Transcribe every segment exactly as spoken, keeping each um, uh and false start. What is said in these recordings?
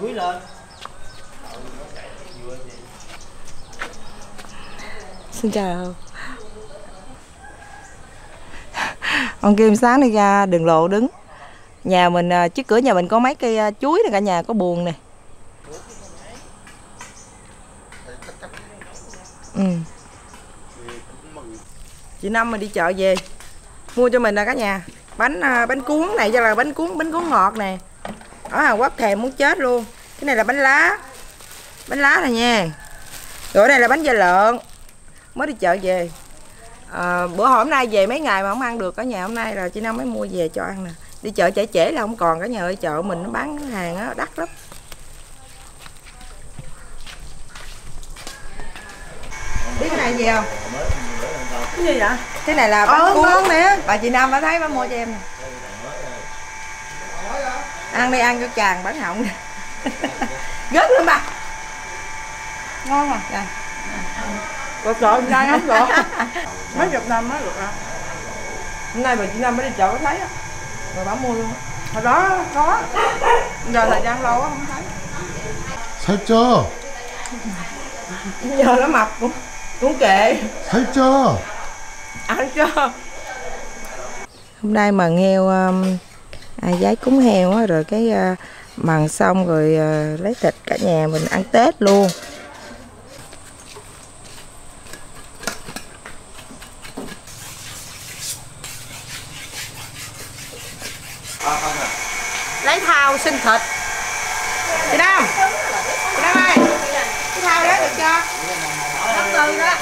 cưới lên. Xin chào. Ông Kim sáng đi ra đường lộ đứng. Nhà mình trước cửa nhà mình có mấy cây chuối nè cả nhà, có buồn nè. Ừ. Chị Năm mình đi chợ về mua cho mình nè cả nhà bánh bánh cuốn này, cho là bánh cuốn bánh cuốn ngọt nè. Ở Hàn Quốc thèm muốn chết luôn. Cái này là bánh lá, bánh lá này nha. Rồi này là bánh da lợn. Mới đi chợ về à, bữa hôm nay về mấy ngày mà không ăn được cả nhà, hôm nay là chị Năm mới mua về cho ăn nè. Đi chợ trễ trễ là không còn cả nhà ơi, chợ mình nó bán hàng á đắt lắm. Biết cái này gì không? Cái gì vậy? Cái này là bánh cuốn nè. Bà chị Năm bà thấy bà mua cho em nè. Ăn đi, ăn cho chàng bán họng nè. Gớt luôn bà. Ngon mà. Trời. Được rồi, hôm nay không được. Mấy chục năm mới được à. Hôm nay bà chị Năm mới đi chợ có thấy á. Rồi bà mua luôn. Hồi đó có. Giờ thời gian lâu á không thấy. Thấy chưa? Giờ nó mập cũng cũng kệ. Thấy chưa? Ăn chưa? Hôm nay mà nghêu à, giái cúng heo á, rồi cái à, mần xong rồi à, lấy thịt cả nhà mình ăn Tết luôn. Lấy thau xin thịt. Chị Năm, chị Năm ơi, cái thau đó được chưa? Nó từ đó.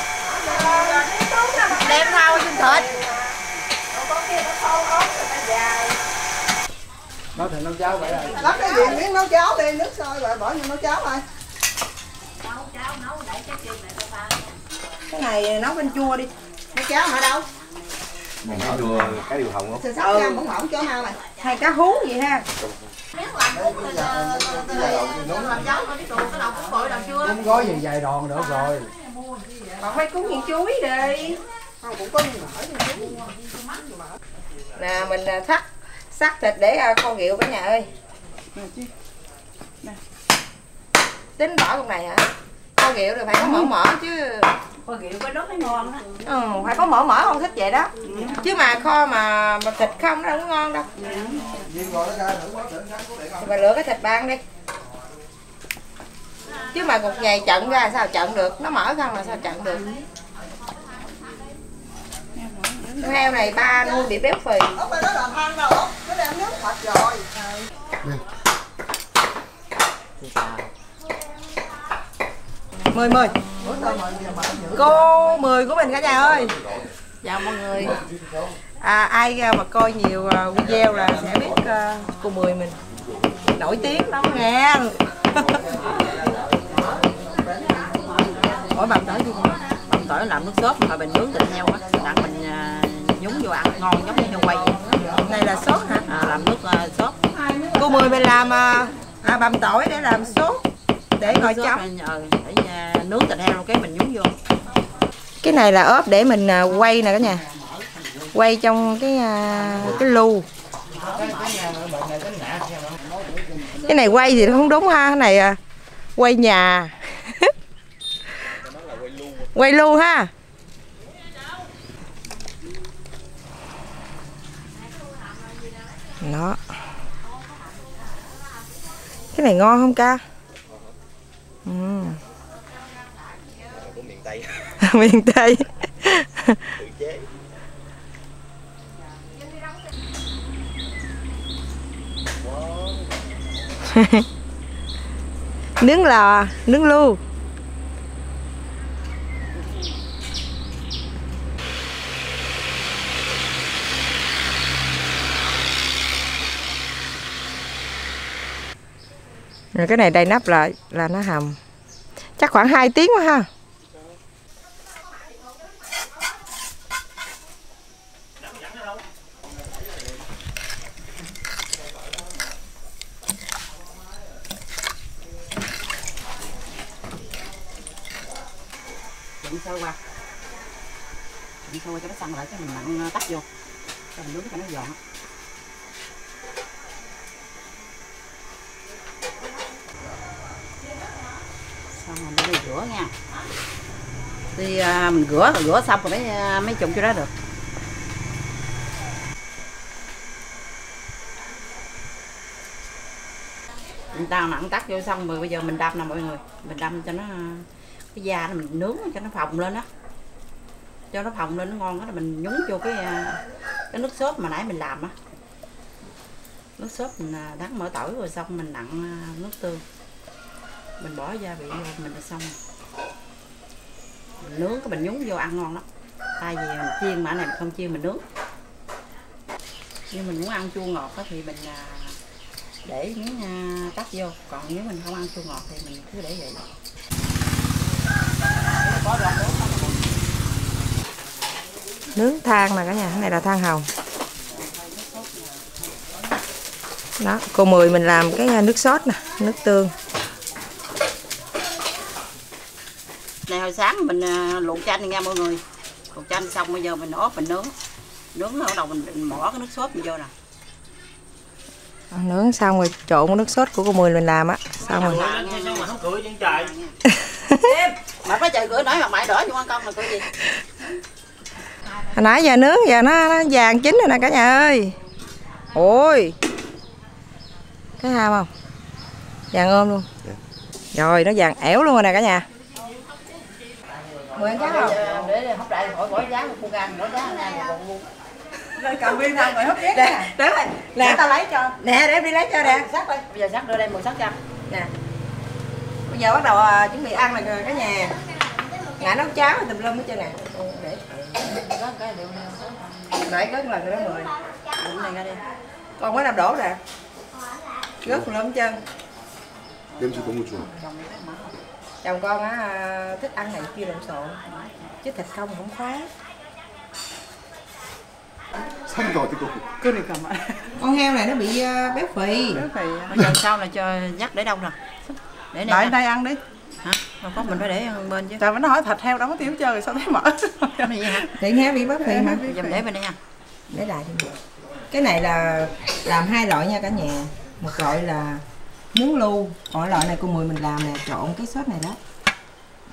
Đem thau xin thịt. Nó thì nấu cháo vậy rồi. Lắp cái gì miếng nấu cháo đi, nước sôi rồi bỏ vô nấu cháo thôi. Nấu cháo nấu để cái kia này thôi ba. Cái này nấu canh chua đi. Nấu cháo hả đâu? Mình cái điều, cái điều hồng không? Ừ. Ra, bổng hổng cho mau này. Hay cá hú gì ha. Biết làm bún thì làm cháo thôi chứ đồ cái lòng cũng bội làm chưa. Cũng gói về vài đòn nữa rồi. Bà quay cuốn miếng chuối đi. Không cũng có miếng mỡ miếng chuối. Nè mình thắt sắc thịt để con Ghẹo cả nhà ơi. Tính bỏ con này hả? Con Ghẹo rồi phải có mỡ mỡ chứ. Con Ghẹo có đốt mới ngon đó. Ừ, phải có mỡ mỡ con thích vậy đó. Ừ. Chứ mà kho mà, mà thịt không nó không có ngon đâu. Bà lựa cái thịt ban đi. Chứ mà một ngày chận ra sao chận được, nó mỡ không mà sao chận được. Con heo này ba nuôi bị béo phì. Mời mời. Cô mười của mình cả nhà ơi. Chào mọi người. À, ai mà coi nhiều video là sẽ biết uh, cô mười mình nổi tiếng lắm nghe. Ủa bằng tỏi gì? Bằng tỏi làm nước sốt mà mình nướng thịt heo á, đặt mình uh, nhúng vô ăn ngon giống như heo quay. Đây là sốt hả? À, làm nước uh, sốt. Cô mười mình làm uh, à, bằm tỏi để làm sốt. Để ngồi chấm để nướng thịt heo cái mình nhúng vô. Cái này là ốp để mình quay nè cả nhà, quay trong cái cái lu. Cái này quay thì không đúng ha, cái này quay nhà. Quay lu ha. Đó. Cái này ngon không ca? Ừ. Miền Tây. Miền Tây. Nướng lò, nướng lu. Rồi cái này đậy nắp lại là nó hầm. Chắc khoảng hai tiếng quá ha. Đựng sơ qua. Đựng sơ qua cho nó săn lại cái mình mặn tắt vô. Cho mình nướng cho nó giòn. Xong rồi mình đi rửa nha. Thì à, mình rửa rửa xong rồi mới mới trụng cho đó được. Mình đào nặng tắt vô xong rồi bây giờ mình đâm nè mọi người. Mình đâm cho nó cái da này mình nướng cho nó phồng lên á. Cho nó phồng lên nó ngon á, mình nhúng vô cái cái nước sốt mà nãy mình làm á. Nước sốt mình đắng mỡ tỏi rồi xong mình nặn nước tương. Mình bỏ gia vị vô mình là xong. Mình nướng cái mình nhúng vô ăn ngon lắm. Tại vì mình chiên mà này mình không chiên mình nướng. Nhưng mình muốn ăn chua ngọt á thì mình để miếng tắt vô, còn nếu mình không ăn chua ngọt thì mình cứ để vậy. Nướng than mà cả nhà, cái này là than hồng. Đó, cô Mười mình làm cái nước sốt nè, nước tương. Này hồi sáng mình luộc chanh nha mọi người. Luộc chanh xong bây giờ mình ốp mình nướng. Nướng ở đầu mình bỏ cái nước sốt mình vô nè. Nướng xong rồi trộn nước sốt của cô Mười mình làm á. Xong rồi. Mà không cười trên trời. Em, mà có trời cười nói mà mày đỏ vô ăn công là cười gì? Hồi nãy giờ nướng giờ nó, nó vàng chín rồi nè cả nhà ơi. Ôi. Cái ham không? Vàng ôm luôn. Rồi nó vàng ẻo luôn rồi nè cả nhà. Mười ăn cá không? Để hấp lại khỏi bỏ giá một gan bỏ giá này một luôn. Rồi cầm viên ra rồi hấp tiếp nè. Để mày, nè tao lấy cho. Nè để em đi lấy cho nè. Sắc đây. Bây giờ sắc đưa đây mười sáu trăm. Nè. Bây giờ bắt đầu à, chuẩn bị ăn là cả nhà. Nãy nấu cháo rồi tùm lum hết trơn nè. Để. Có cái điều này. Để cất lần nữa mười. Đụng này ra đi. Còn có làm đổ nè. Gớt lum hết trơn. Đem cho có một chuồng. Chồng con á thích ăn này kia lộn xộn. Chứ thịt không không khoái. Cái này cầm ạ. Con heo này nó bị béo phì. Béo phì. Bây giờ sau là cho nhắc để đâu nè. Để này đây, đây ăn đi. Hả? Đâu có mình phải để ăn bên chứ. Trời nó hỏi thịt heo đâu có tiêu chơi rồi sao thấy mỡ. Thì heo bị béo phì hả? Dùm để bên đây nha. Để lại đi. Cái này là làm hai loại nha cả nhà. Một loại là nướng lu, còn loại này cô Mười mình làm nè, trộn cái sốt này đó.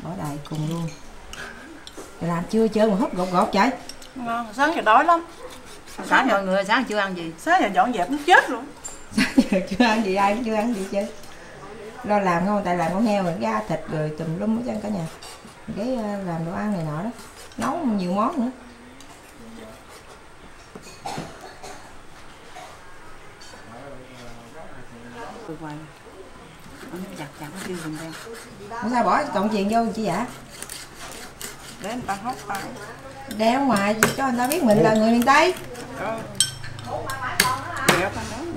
Bỏ đầy cùng luôn. Làm chưa chơi mà húp gọt gọt vậy. Ngon, sáng giờ đói lắm. Sáng mọi người sáng chưa ăn gì, sáng giờ dọn dẹp nó chết luôn. Sáng giờ chưa ăn gì, ai cũng chưa ăn gì chứ. Lo làm không, tại làm con heo rồi ra thịt rồi tùm lum hết trơn cả nhà. Cái làm đồ ăn này nọ đó, nấu nhiều món nữa. Không sao bỏ cộng chuyện vô chị dạ. Để người ta hốt vào. Đeo ngoài cho người ta biết mình là người miền Tây. Ừ.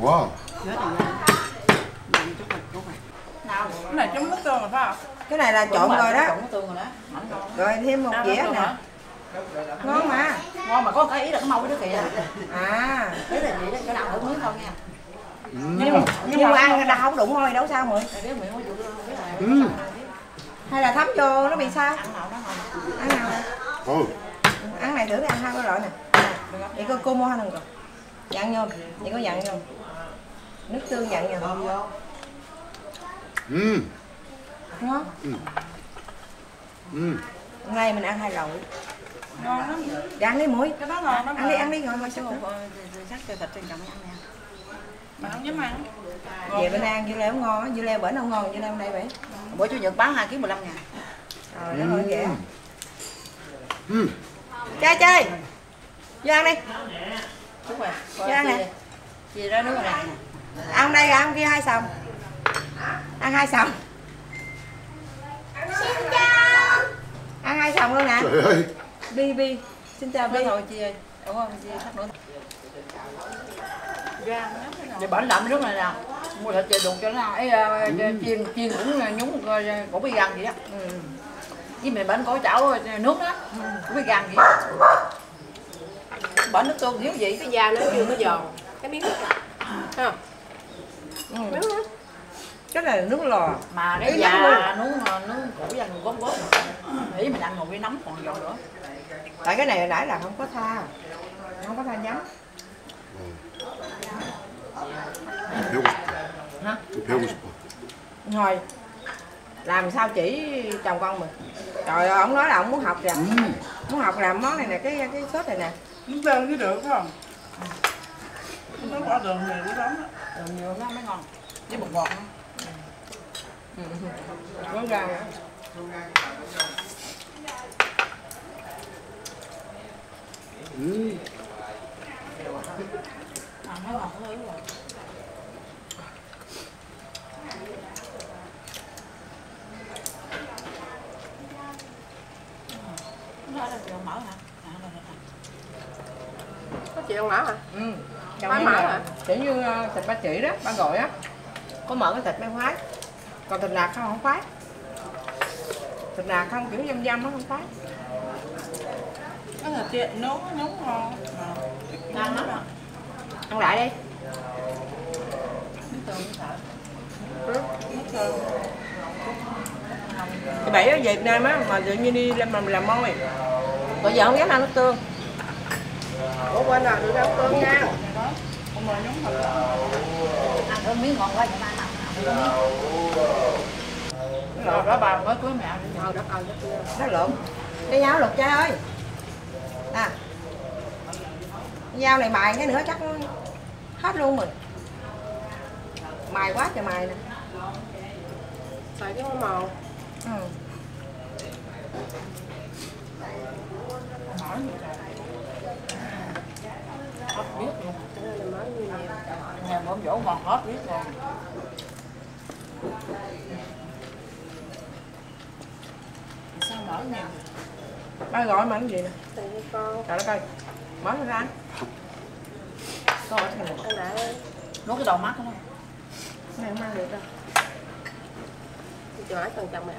Wow. Cái này chấm nước tương rồi phải không? Cái này là trộn rồi đó. Rồi thêm một dĩa nè. Ngon mà. Ngon mà có cái ý là cái màu cái đứa kìa. À, thế là vậy đó, chỗ nào cũng nướng không nha. Nhưng mà nhưng mà ăn là không đụng thôi đâu sao mọi. Hay là thấm vô nó bị sao? Ăn nào đây? Ừ. Ăn này thử ăn hai cái loại nè. Vậy cô cô mua hai thằng rồi. Dặn vô, vậy có dặn không? Nước tương dặn vô. Ừ. Ngon. Ừ. Ừ. Hôm nay mình ăn hai loại. Ngon lắm. Ăn đi muội. Cái đó ngon lắm. Ăn đi ăn đi rồi mà sao không sắc thịt trên cầm ăn nè. Mà không dám ăn. Về bên ăn dưa leo ngon á, dưa leo bển không ngon, dưa leo đây vậy. Bữa chủ nhật bán hai ký mười lăm ngàn. Rồi nó ngon vậy. Ừ. Chơi chơi. Vô ăn đi. Đúng rồi. Vô ăn nè. Chị ra nước rồi nè. Ăn đây ăn kia hai sòng. Ăn hai sòng. Xin chào. Ăn hai sòng luôn nè. Trời ơi. Bi bi. Xin chào bi. Thôi chị ơi. Đúng không? Chị sắp nữa. Gan lắm cái bển lạnh nước này nè. Mua thịt về đụng cho nó ấy chiên chiên cũng nhúng cũng bị gan gì đó. Ừ. Với mày bánh có chảo nước đó, cũng biết gan gì. Bánh nước tương thiếu gì? Cái da nó chưa có giòn. Cái miếng nước à. Ừ. Cái này là nước lò. Mà cái Ý da nướng nướng củ da nướng góp góp. Ý mình ăn một cái nấm còn giòn nữa. Tại cái này hồi nãy là không có tha. Không có tha nhắm. Hả? Rồi. làm sao chỉ chồng con mình. Trời ơi, ông nói là ông muốn học làm, ừ. muốn học làm món này nè, cái cái sốt này nè. Chúng ta cái được không? Nó bỏ đường nhiều lắm á, đường nhiều lắm mới ngon. Với bột bột nữa. Ừ. Con gà nữa. Ừ. Có chị ăn mỡ hả? Ừ. Khoái mỡ hả? Kiểu như thịt ba chỉ đó, ba gọi á. Có mỡ cái thịt mới khoái. Còn thịt nạc không không khoái. Thịt nạc không kiểu dăm dăm nó không khoái. Nó thịt tiện nấu nó nấu ngon. Ăn hết rồi. Ăn lại đi. Cái bảy ở Việt Nam á mà tự nhiên đi làm làm, làm môi. Bây giờ không dám ăn nước tương. Ủa quên rồi, được ăn tương nha. Không mời nhúng thật. Ăn thử miếng ngọt quá cho ba nào. Rồi đó bà mới cưới mẹ đi. Ờ, đất ơi, nó lượn. Cái dao lột cha ơi. À. Cái dao này mài cái nữa chắc hết luôn rồi. Mài quá trời mài nè. Xài cái màu. Ừ. Hết biết luôn. Nhà mồm dỗ còn hết biết rồi. Sao mở nhà? Ba gọi mà ăn gì nè? Trời đất ơi, mở ra ăn. Coi cái này. Nốt cái đầu mắt không? Cái này không ăn được đâu. Chị hỏi chồng chồng mẹ.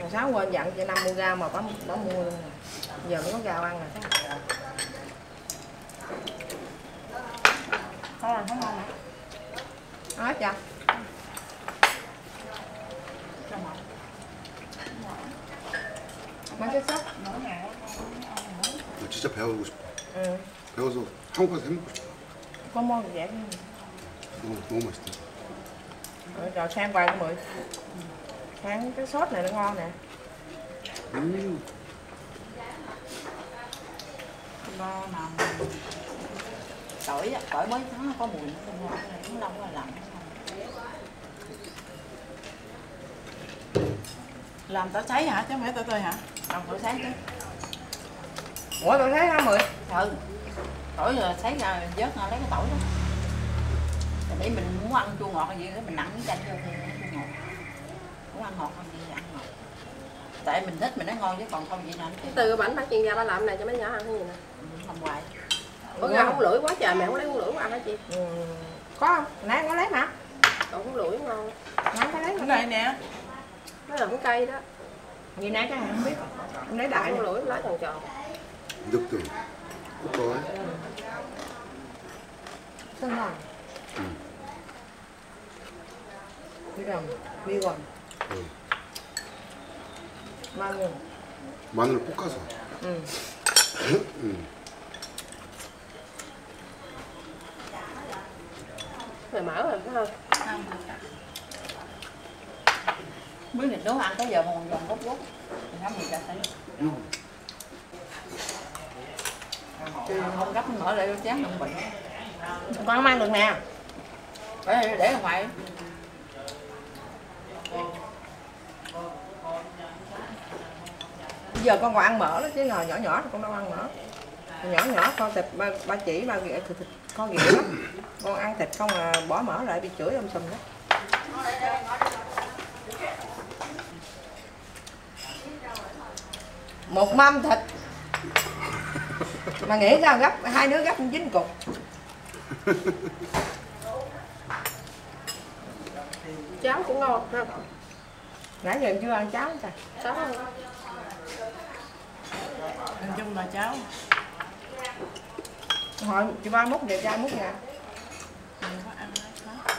Hồi sáng quên dặn cho năm mua rau mà bà, bà mua luôn nè. Giờ mới có rau ăn nè. Có ăn không ngon nè. Ăn hết chưa? Má chết sốc. 진짜 배워보고 싶어. 응. 배워서 한국에서 해먹고 싶어. Có món gì vậy? Đúng, đúng rồi. Rồi, rồi sang qua cái mười. Sang cái sốt này nó ngon nè. Mm. Nó nằm. Tỏi á, tỏi mới nó có mùi nó không ngon, cái này lâu rồi làm. Làm tỏi sấy hả? Chứ không phải tỏi tươi hả? Làm tỏi sấy chứ. Ủa tỏi sấy hả mười? Ừ. Tỏi rồi sấy ra vớt ra lấy cái tỏi đó. Để mình muốn ăn chua ngọt hay gì đó mình nặn miếng chanh vô thì nó chua ngọt. Muốn ăn ngọt không thì ăn ngọt. Tại mình thích mình nó ngon chứ còn không vậy nào. Từ bánh bác chuyên gia ba làm này cho mấy nhỏ ăn cái gì nè. Ừ, làm hoài. Bữa nay không lưỡi quá trời mẹ không lấy con lưỡi của ăn hả chị? Ừ. Có không? Nãy có lấy mà. Còn con lưỡi ngon. Nãy có lấy cái này nè. Nó là cái cây đó. Vậy nãy chắc không biết. Em lấy đại con lưỡi lấy tròn tròn. Được rồi. Được rồi. Sơn hồng. Ừ. Cái đồng, mi gòn. Ừ. 마늘. 마늘을 볶아서. 응. 응. Mày mở rồi phải không? Không. Mới thịt nấu ăn tới giờ mà còn giòn gốc gốc. Mình hấp mình ra thấy. Ừ. Chứ không gấp mở lại chán không bệnh. Con không ăn được nè. Để, để ở ngoài. Bây giờ con còn ăn mỡ đó chứ ngồi nhỏ nhỏ con đâu ăn mỡ. Nhỏ nhỏ con thịt ba, ba chỉ ba ghẹ thịt, thịt con ghẹ lắm. Con ăn thịt không à, bỏ mỡ lại bị chửi ông sùm đó. Một mâm thịt mà nghĩ ra gấp hai đứa gấp dính cục. Cháo cũng ngon ha. Nãy giờ em chưa ăn cháo sao? Cháo ăn. Ăn chung là cháo. Hồi chị ba múc về trai múc nè. Đừng có ăn hết hết.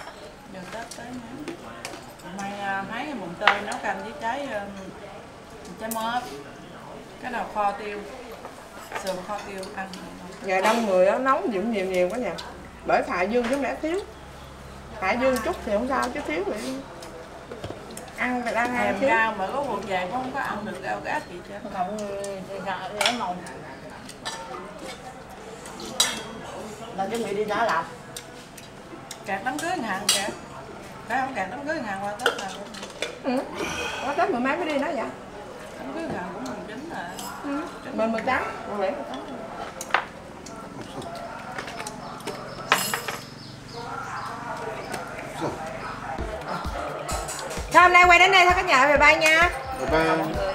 Giờ Tết tới nắng. Mai hái mùng tơi nấu canh với trái trái mớp. Cái nào kho tiêu. Sườn kho tiêu ăn. Ngày đông người đó nóng dữ nhiều nhiều quá nha. bởi Hạ Dương với mẹ thiếu. Hạ Dương chút thì không sao chứ thiếu thì ăn thì đang ăn thiếu. Rau mà có bột vàng cũng không có ăn được rau gác gì chứ. Cộng gạo ở mồng. Là chuẩn bị đi Đà Lạt. Cạt đám cưới hàng kìa. Đã không cạt đám cưới hàng qua Tết là cũng. Ừ. Qua Tết mười mấy mới đi nó vậy. Đám cưới hàng cũng mười chín à. Ừ. Mình mười tám, mười lẻ mười tám. Thôi hôm nay quay đến đây thôi các nhà, bye bye nha. Bye bye.